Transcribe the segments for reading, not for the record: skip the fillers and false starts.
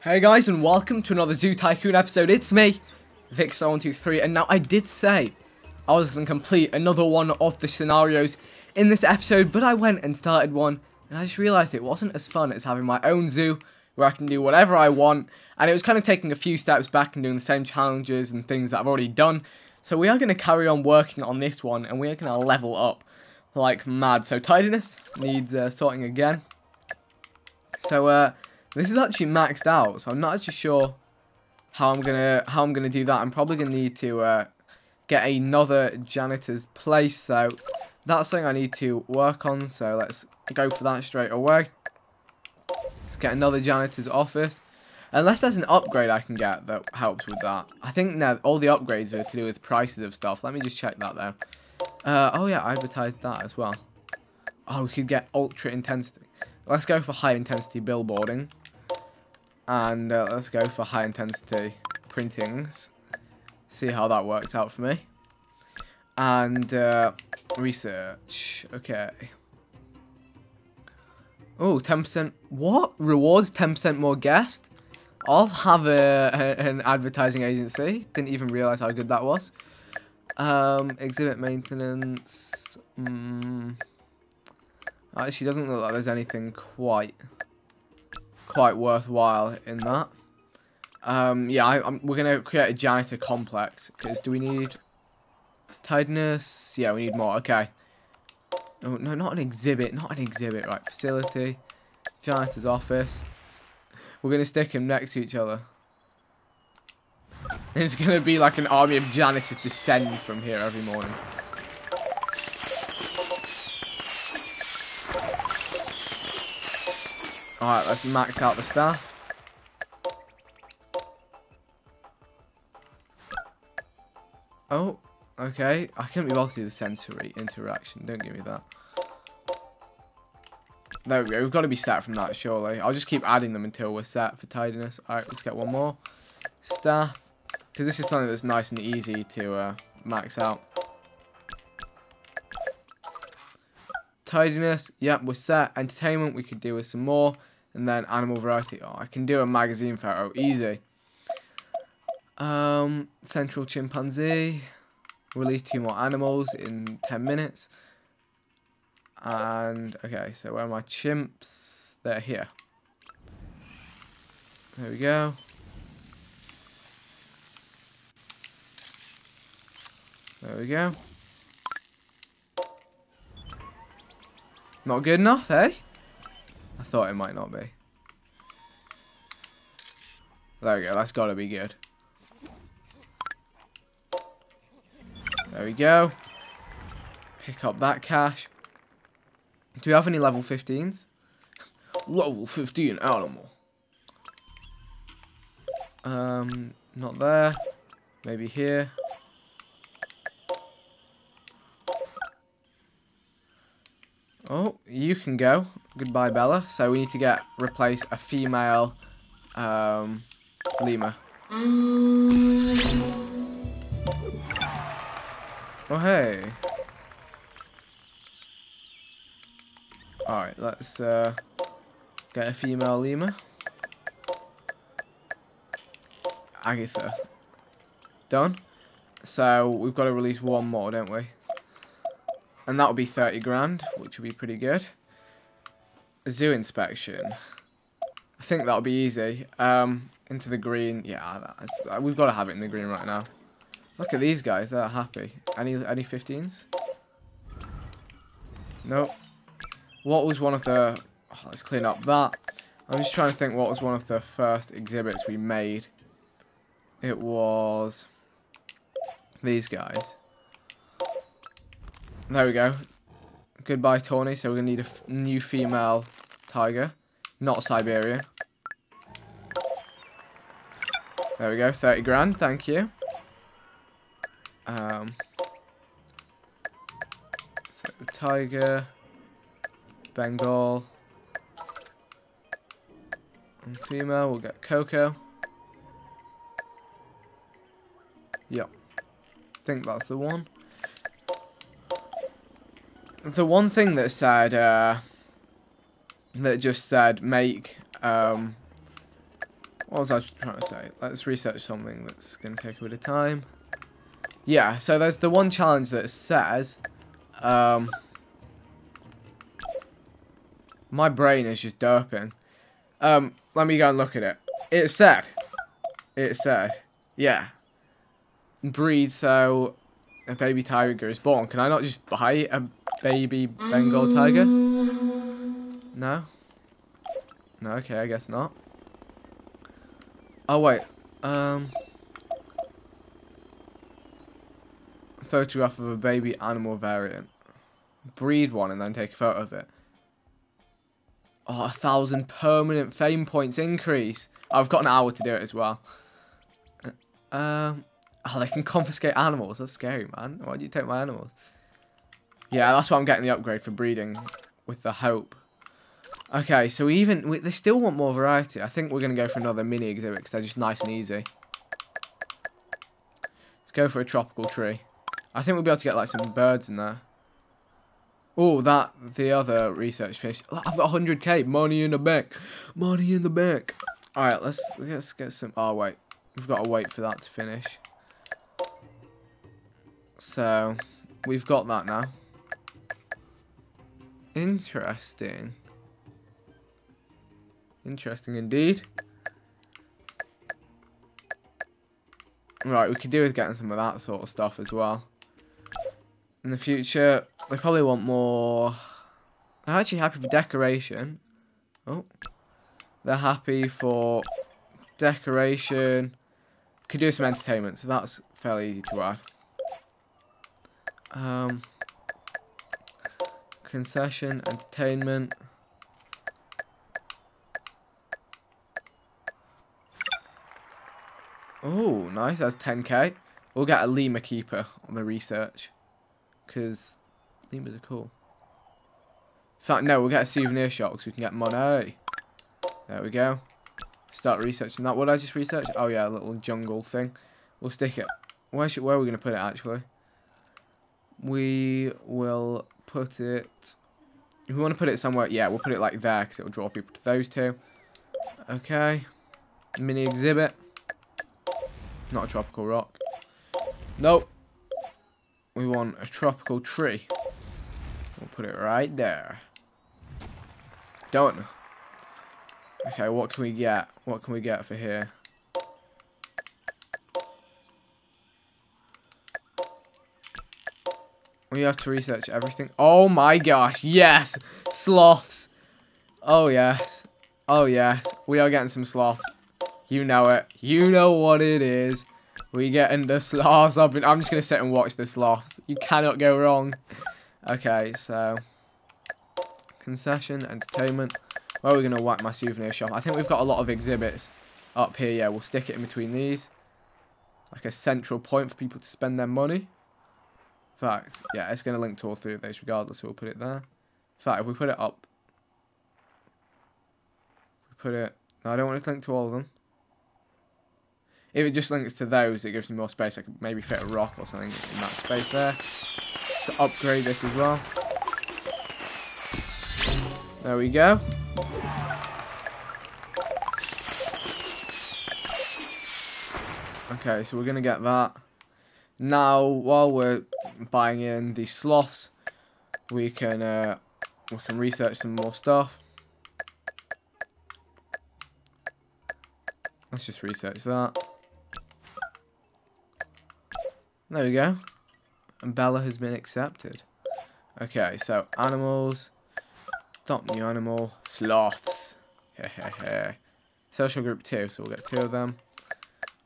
Hey guys, and welcome to another Zoo Tycoon episode. It's me, Vikkstar123, and now I did say I was going to complete another one of the scenarios in this episode, but I went and started one, and I just realised it wasn't as fun as having my own zoo, where I can do whatever I want, and it was kind of taking a few steps back and doing the same challenges and things that I've already done, so we are going to carry on working on this one, and we are going to level up like mad. So tidiness needs sorting again. So, this is actually maxed out, so I'm not actually sure how I'm gonna do that. I'm probably gonna need to get another janitor's place, so that's something I need to work on. So let's go for that straight away. Let's get another janitor's office, unless there's an upgrade I can get that helps with that. I think now all the upgrades are to do with prices of stuff. Let me just check that though. Oh yeah, I advertised that as well. Oh, we could get ultra intensity. Let's go for high intensity billboarding. And let's go for high intensity printings. See how that works out for me. And research. Okay. Oh, 10%. What? Rewards 10% more guests? I'll have an advertising agency. Didn't even realize how good that was. Exhibit maintenance. Actually, doesn't look like there's anything quite worthwhile in that. Yeah, we're gonna create a janitor complex, because do we need tidiness? Yeah, we need more. Okay. Oh no, not an exhibit, right? Facility, janitor's office. We're gonna stick them next to each other. It's gonna be like an army of janitors descend from here every morning. Alright, let's max out the staff. Oh, okay. I couldn't be bothered to do the sensory interaction. Don't give me that. There we go. We've got to be set from that, surely. I'll just keep adding them until we're set for tidiness. Alright, let's get one more. Staff. Because this is something that's nice and easy to max out. Tidiness, yep, we're set. Entertainment, we could do with some more. And then animal variety. Oh, I can do a magazine photo, easy. Central chimpanzee. Release 2 more animals in 10 minutes. And, okay, so where are my chimps? They're here. There we go. There we go. Not good enough, eh? I thought it might not be. There we go, that's gotta be good. There we go. Pick up that cash. Do we have any level 15s? Level 15 animal. Not there. Maybe here. Oh, you can go. Goodbye, Bella. So we need to replace a female lemur. Oh, hey. Alright, let's get a female lemur. Agatha. Done. So we've got to release one more, don't we? And that'll be 30 grand, which will be pretty good. Zoo inspection. I think that'll be easy. Into the green. Yeah, we've got to have it in the green right now. Look at these guys, they're happy. Any 15s? Nope. What was one of the... Oh, let's clean up that. I'm just trying to think what was one of the first exhibits we made. It was... these guys. There we go. Goodbye, Tawny. So we're going to need a new female tiger. Not Siberian. There we go. 30 grand. Thank you. So, tiger. Bengal. And female. We'll get Coco. Yep. I think that's the one. The one thing that said, that just said make What was I trying to say? Let's research something that's going to take a bit of time. Yeah, so there's the one challenge that says... my brain is just derping. Let me go and look at it. It said, yeah. Breed so a baby tiger is born. Can I not just buy a baby Bengal tiger? No? No, okay, I guess not. Oh, wait. Photograph of a baby animal variant. Breed one and then take a photo of it. Oh, 1,000 permanent fame points increase. I've got an hour to do it as well. Oh, they can confiscate animals. That's scary, man. Why do you take my animals? Yeah, that's why I'm getting the upgrade for breeding with the hope. Okay, so they still want more variety. I think we're going to go for another mini exhibit because they're just nice and easy. Let's go for a tropical tree. I think we'll be able to get like some birds in there. Oh, the other research fish. I've got 100k, money in the bank. Money in the bank. All right, let's get some. Oh, wait. We've got to wait for that to finish. So, we've got that now. Interesting. Interesting indeed. Right, we could do with getting some of that sort of stuff as well. In the future, they probably want more... They're actually happy for decoration. Oh. They're happy for decoration. Could do some entertainment, so that's fairly easy to add. Concession, entertainment... Oh, nice. That's 10k. We'll get a lemur keeper on the research. Because lemurs are cool. In fact, no, we'll get a souvenir shop because we can get money. There we go. Start researching that. What did I just research? Oh, yeah, a little jungle thing. We'll stick it. Where are we going to put it, actually? We will put it... If we want to put it somewhere... Yeah, we'll put it like there because it will draw people to those two. Okay. Mini exhibit. Not a tropical rock. Nope. We want a tropical tree. We'll put it right there. Done. Okay, what can we get? What can we get for here? We have to research everything. Oh my gosh, yes! Sloths! Oh yes. Oh yes. We are getting some sloths. You know it. You know what it is. We getting the sloths up. I'm just going to sit and watch the sloths. You cannot go wrong. Okay, so. Concession, entertainment. Where are we going to whack my souvenir shop? I think we've got a lot of exhibits up here. Yeah, we'll stick it in between these. Like a central point for people to spend their money. In fact, yeah, it's going to link to all three of those regardless. So we'll put it there. In fact, if we put it up. We put it. No, I don't want it to link to all of them. If it just links to those, it gives me more space. I could maybe fit a rock or something in that space there. So upgrade this as well. There we go. Okay, so we're going to get that. Now, while we're buying in the sloths, we can research some more stuff. Let's just research that. There we go. And Bella has been accepted. Okay, so animals. Adopt new animal. Sloths. Social group 2, so we'll get 2 of them.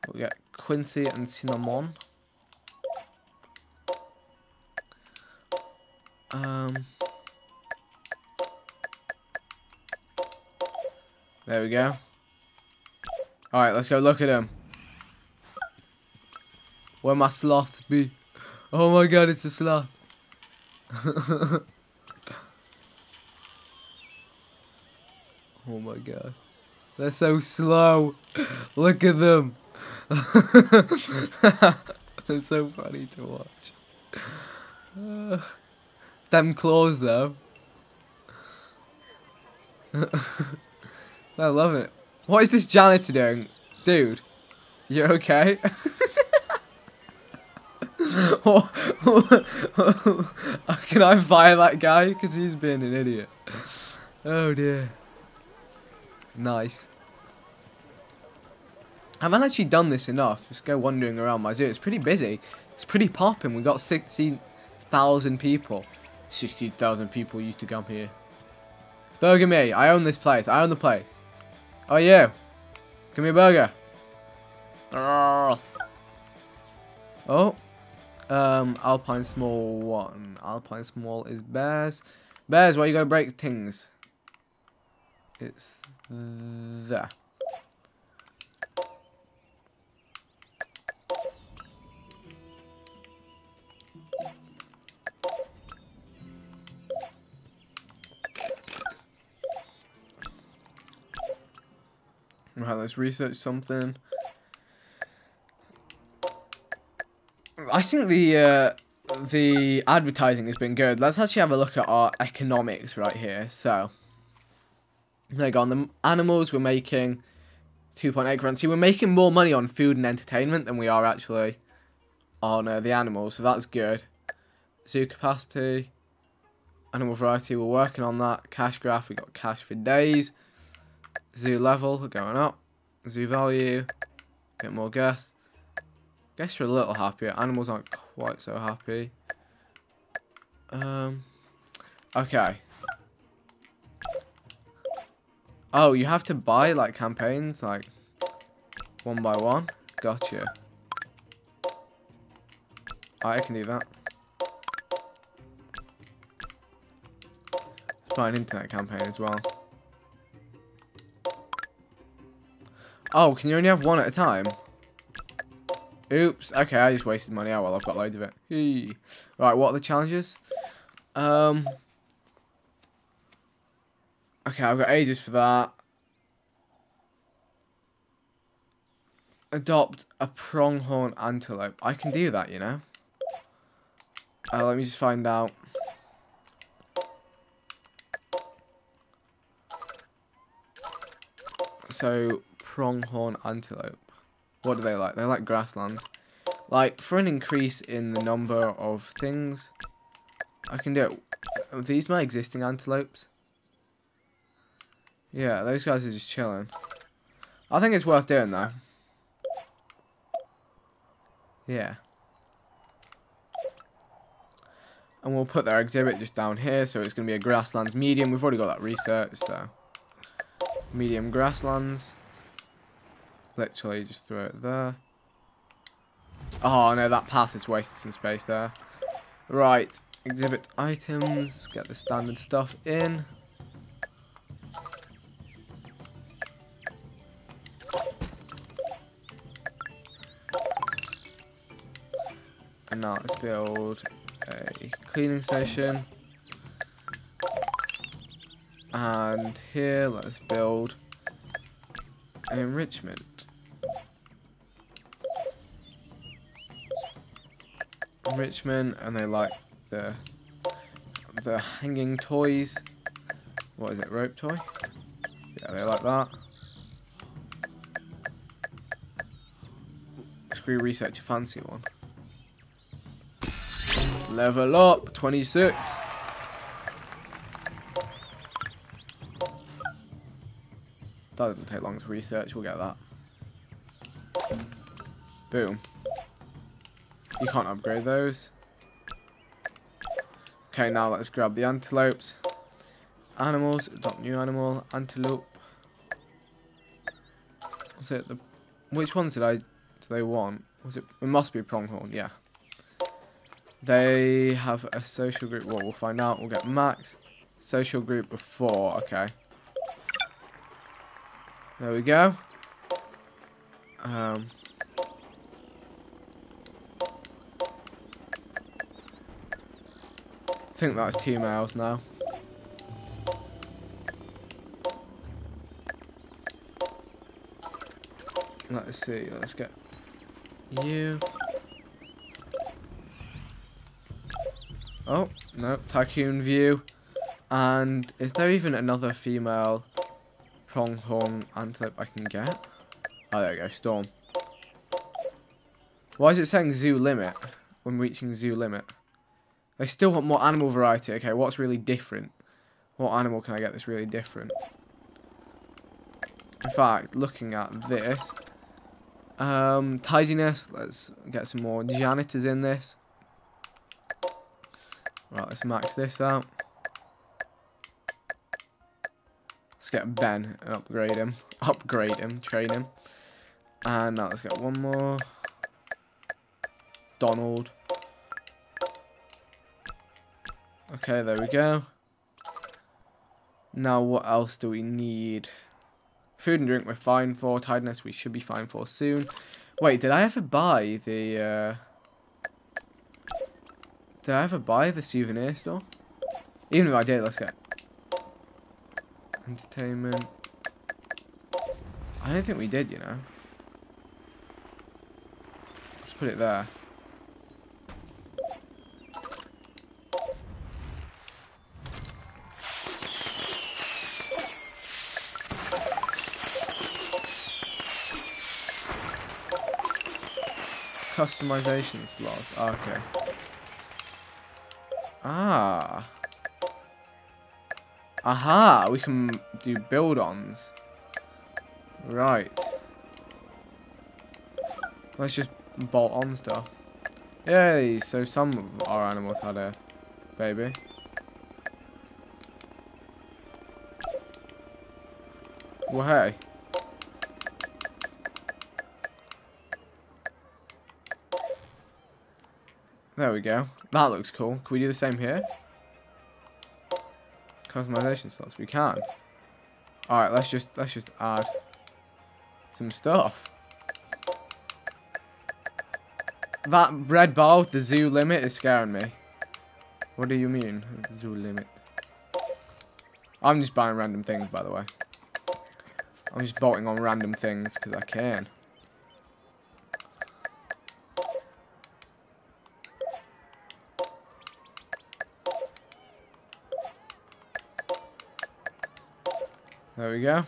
We'll get Quincy and Cinnamon. There we go. Alright, let's go look at him. Where my sloth be? Oh my god, it's a sloth. Oh my god. They're so slow. Look at them. They're so funny to watch. Them claws though. I love it. What is this janitor doing? Dude, you okay? Can I fire that guy? Because he's being an idiot. Oh dear. Nice. Have I actually done this enough? Just go wandering around my zoo. It's pretty busy. It's pretty popping. We got 16,000 people. 16,000 people used to come here. Burger me. I own this place. I own the place. Oh, you. Give me a burger. Oh. Alpine small one. Alpine small is bears. Bears, why you gotta break things? It's there. Right, let's research something. I think the advertising has been good. Let's actually have a look at our economics right here. So, there you go. On the animals, we're making 2.8 grand. See, we're making more money on food and entertainment than we are actually on the animals. So that's good. Zoo capacity, animal variety. We're working on that. Cash graph. We got cash for days. Zoo level, we're going up. Zoo value, get more guests. Guests are a little happier. Animals aren't quite so happy. Okay. Oh, you have to buy like campaigns, like one by one. Gotcha. I can do that. Let's buy an internet campaign as well. Oh, can you only have one at a time? Oops. Okay, I just wasted money. Oh, well, I've got loads of it. Eee. Right, what are the challenges? Okay, I've got ages for that. Adopt a pronghorn antelope. I can do that, you know. Let me just find out. So... pronghorn antelope. What do they like? They like grassland. Like, for an increase in the number of things, I can do it. Are these my existing antelopes? Yeah, those guys are just chilling. I think it's worth doing, though. Yeah. And we'll put their exhibit just down here, so it's going to be a grasslands medium. We've already got that research, so... medium grasslands. Literally just throw it there. Oh no, that path has wasted some space there. Right, exhibit items, get the standard stuff in. And now let's build a cleaning station. And here, let's build an enrichment. Enrichment, and they like the hanging toys. What is it, rope toy? Yeah, they like that. Screw research, a fancy one. Level up, 26. That doesn't take long to research, we'll get that. Boom. You can't upgrade those. Okay, now let's grab the antelopes. Animals, adopt new animal, antelope. Was it the... which ones did I... do they want? Was it... it must be pronghorn, yeah. They have a social group. Well, we'll find out. We'll get max. Social group of 4, okay. There we go. I think that's 2 males now. Let's see, let's get you. Oh, no, tycoon view. And is there even another female pronghorn antelope I can get. Oh, there we go. Storm. Why is it saying zoo limit when reaching zoo limit? They still want more animal variety. Okay, what's really different? What animal can I get that's really different? In fact, looking at this, tidiness, let's get some more janitors in this. Right, let's max this out. Let's get Ben and upgrade him. Upgrade him, train him. And now let's get one more. Donald. Okay, there we go. Now what else do we need? Food and drink we're fine for. Tidiness we should be fine for soon. Wait, did I ever buy the... Did I ever buy the souvenir store? Even if I did, let's get... Entertainment. I don't think we did, you know. Let's put it there. Customization slots. Okay. Ah. Aha! We can do build-ons. Right. Let's just bolt on stuff. Yay! So some of our animals had a baby. Well, hey. There we go. That looks cool. Can we do the same here? Customization slots. We can. All right. Let's just add some stuff. That red bar with the zoo limit is scaring me. What do you mean, zoo limit? I'm just buying random things, by the way. I'm just bolting on random things because I can. There we go.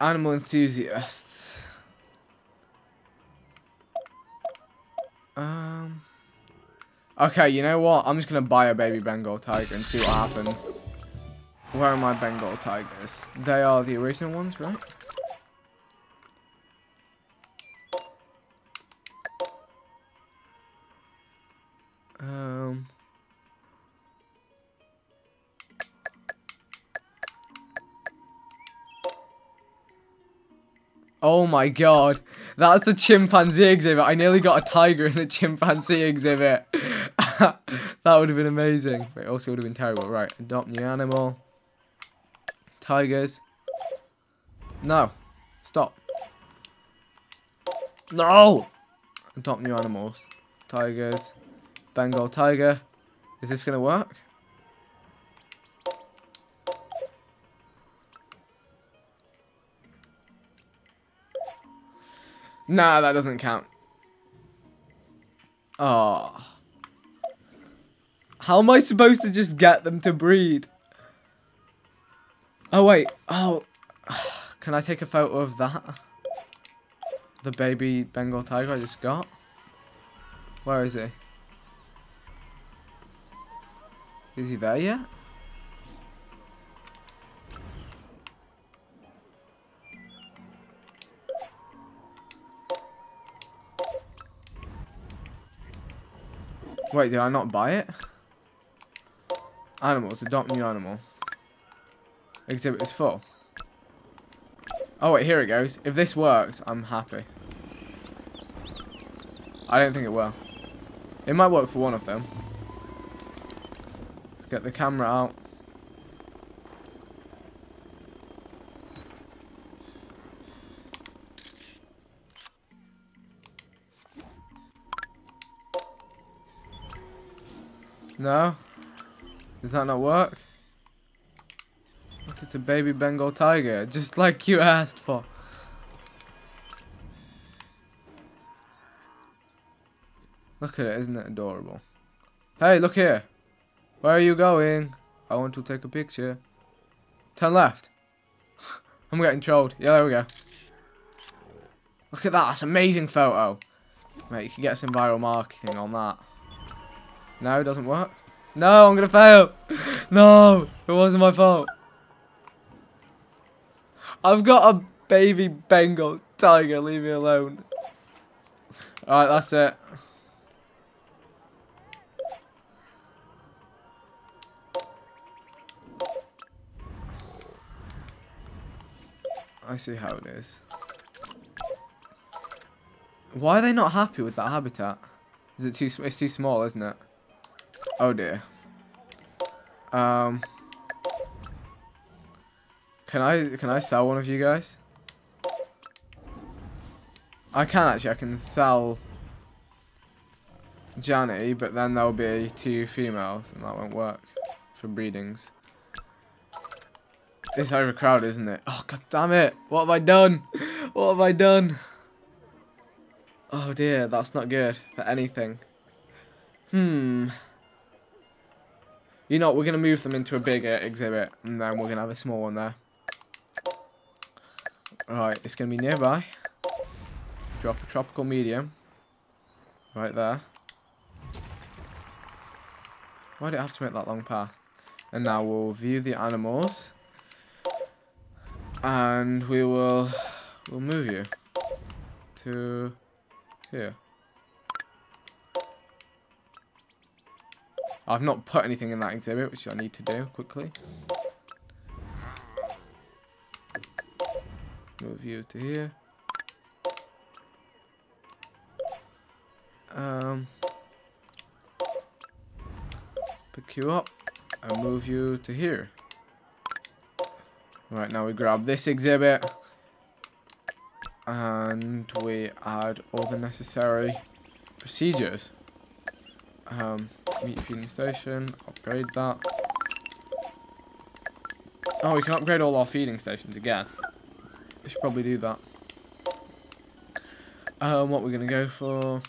Animal enthusiasts. Okay, you know what? I'm just gonna buy a baby Bengal tiger and see what happens. Where are my Bengal tigers? They are the original ones, right? Oh my god, that's the chimpanzee exhibit. I nearly got a tiger in the chimpanzee exhibit. That would have been amazing, but it also would have been terrible. Right, adopt new animal. Tigers. No, stop. No! Adopt new animals. Tigers. Bengal tiger. Is this gonna work? Nah, that doesn't count. Oh. How am I supposed to just get them to breed? Oh, wait. Oh. Can I take a photo of that? The baby Bengal tiger I just got? Where is he? Is he there yet? Wait, did I not buy it? Animals, adopt new animal. Exhibit is full. Oh wait, here it goes. If this works, I'm happy. I don't think it will. It might work for one of them. Let's get the camera out. No? Does that not work? Look, it's a baby Bengal tiger, just like you asked for. Look at it, isn't it adorable? Hey, look here! Where are you going? I want to take a picture. Turn left. I'm getting trolled. Yeah, there we go. Look at that. That's an amazing photo. Mate, you can get some viral marketing on that. No, it doesn't work. No, I'm going to fail. No, it wasn't my fault. I've got a baby Bengal tiger. Leave me alone. Alright, that's it. I see how it is. Why are they not happy with that habitat? Is it too? It's too small, isn't it? Oh dear. Can I sell one of you guys? I can actually. I can sell Janny, but then there'll be 2 females, and that won't work for breedings. It's overcrowded, isn't it? Oh god damn it! What have I done? What have I done? Oh dear, that's not good for anything. You know what, we're going to move them into a bigger exhibit, and then we're going to have a small one there. Right, it's going to be nearby. Drop a tropical medium. Right there. Why did it have to make that long path? And now we'll view the animals. And we will... We'll move you. To... here. I've not put anything in that exhibit, which I need to do quickly. Move you to here. Pick you up and move you to here. Right, now we grab this exhibit and we add all the necessary procedures. Meat feeding station, upgrade that. Oh, we can upgrade all our feeding stations again. We should probably do that. What we're gonna go for?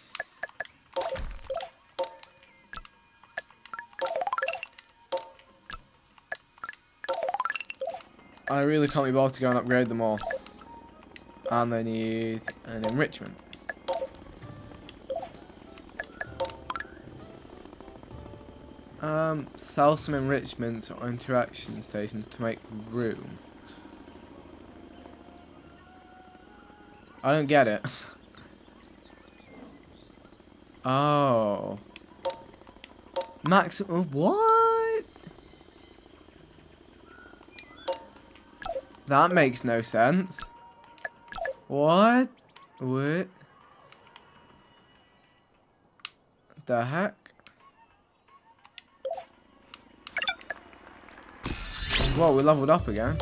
I really can't be bothered to go and upgrade them all. And they need an enrichment. Sell some enrichments or interaction stations to make room. I don't get it. Oh. Maximum. What? That makes no sense. What? What the heck? Whoa, we leveled up again.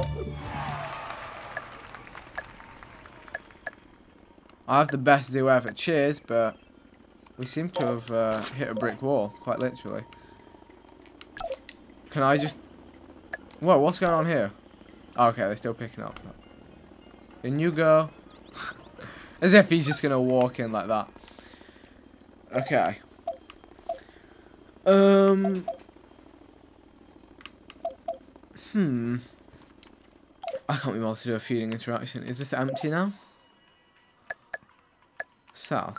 I have the best zoo ever, cheers, but we seem to have hit a brick wall, quite literally. Can I just... Whoa, what's going on here? Oh, okay, they're still picking up. In you go. As if he's just going to walk in like that. Okay. I can't be bothered to do a feeding interaction. Is this empty now? Sell.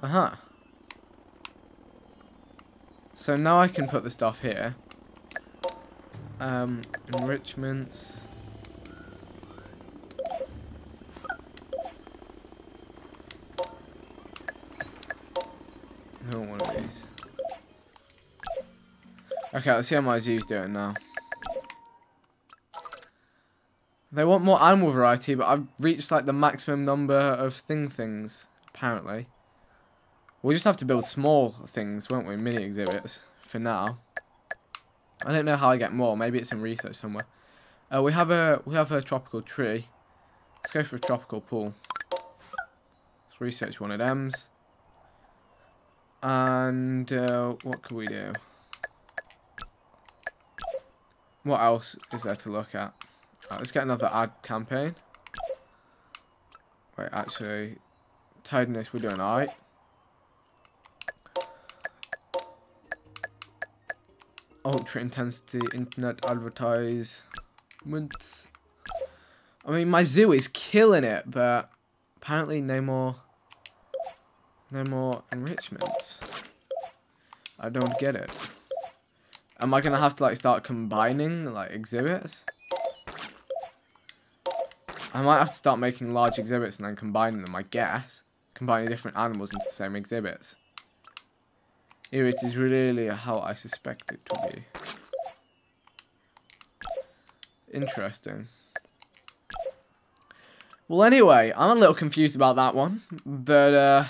Uh-huh. So now I can put the stuff here. Enrichments. I don't want one of these. Okay, let's see how my zoo's doing now. They want more animal variety, but I've reached like the maximum number of things, apparently. We'll just have to build small things, won't we? Mini exhibits, for now. I don't know how I get more, maybe it's in research somewhere. We have a tropical tree. Let's go for a tropical pool. Let's research one of them's. And what can we do? What else is there to look at? Right, let's get another ad campaign. Wait, actually, tiredness, we're doing alright. ultra intensity, internet advertisements. I mean, my zoo is killing it, but apparently no more enrichments. I don't get it. Am I gonna have to like start combining like exhibits? I might have to start making large exhibits and then combining them, I guess. Combining different animals into the same exhibits. Here it is, really how I suspect it to be. Interesting. Well, anyway, I'm a little confused about that one, but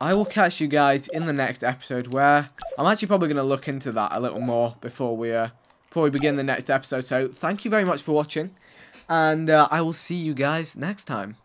I will catch you guys in the next episode, where I'm actually probably going to look into that a little more before we begin the next episode. So thank you very much for watching, and I will see you guys next time.